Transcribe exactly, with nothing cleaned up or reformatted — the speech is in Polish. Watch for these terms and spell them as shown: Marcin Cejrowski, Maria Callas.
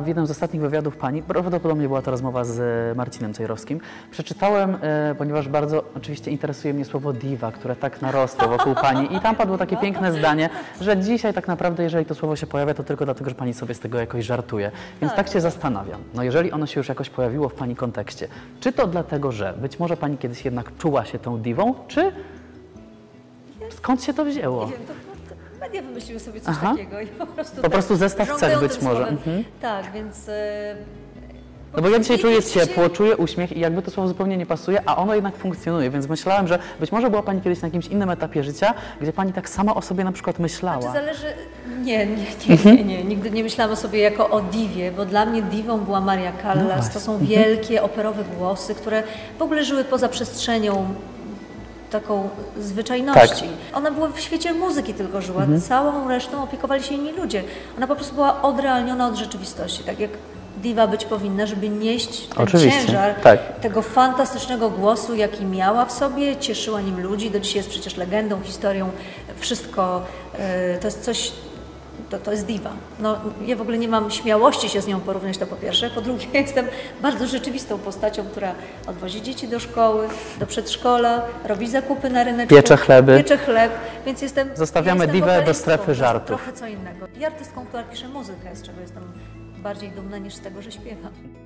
W jednym z ostatnich wywiadów pani, prawdopodobnie była to rozmowa z Marcinem Cejrowskim, przeczytałem, e, ponieważ bardzo oczywiście interesuje mnie słowo diwa, które tak narosło wokół pani i tam padło takie piękne zdanie, że dzisiaj tak naprawdę, jeżeli to słowo się pojawia, to tylko dlatego, że pani sobie z tego jakoś żartuje. Więc tak się zastanawiam, no jeżeli ono się już jakoś pojawiło w pani kontekście, czy to dlatego, że być może pani kiedyś jednak czuła się tą diwą, czy skąd się to wzięło? Media wymyśliły sobie coś Aha. takiego i po prostu... Po prostu tak, zestaw cech być może. Mhm. Tak, więc... Yy, no bo ja dzisiaj czuję ciepło, się... czuję uśmiech i jakby to słowo zupełnie nie pasuje, a ono jednak funkcjonuje, więc myślałem, że być może była pani kiedyś na jakimś innym etapie życia, gdzie pani tak sama o sobie na przykład myślała. Znaczy zależy... Nie, nie, nie, nie, nie, nie. Nigdy nie myślałam o sobie jako o diwie, bo dla mnie diwą była Maria Callas. No to są wielkie, operowe głosy, które w ogóle żyły poza przestrzenią taką zwyczajności. Tak. Ona była w świecie muzyki tylko żyła, mhm. całą resztą opiekowali się inni ludzie. Ona po prostu była odrealniona od rzeczywistości, tak jak diwa być powinna, żeby nieść ten Oczywiście. ciężar tak. tego fantastycznego głosu, jaki miała w sobie, cieszyła nim ludzi, do dzisiaj jest przecież legendą, historią, wszystko, yy, to jest coś, to, to jest diwa. No, ja w ogóle nie mam śmiałości się z nią porównać, to po pierwsze. Po drugie, jestem bardzo rzeczywistą postacią, która odwozi dzieci do szkoły, do przedszkola, robi zakupy na ryneczku, piecze chleby, piecze chleb, więc jestem... Zostawiamy jestem diwę do strefy żartów. Trochę co innego. I artystką, która pisze muzykę, z czego jestem bardziej dumna niż z tego, że śpiewam.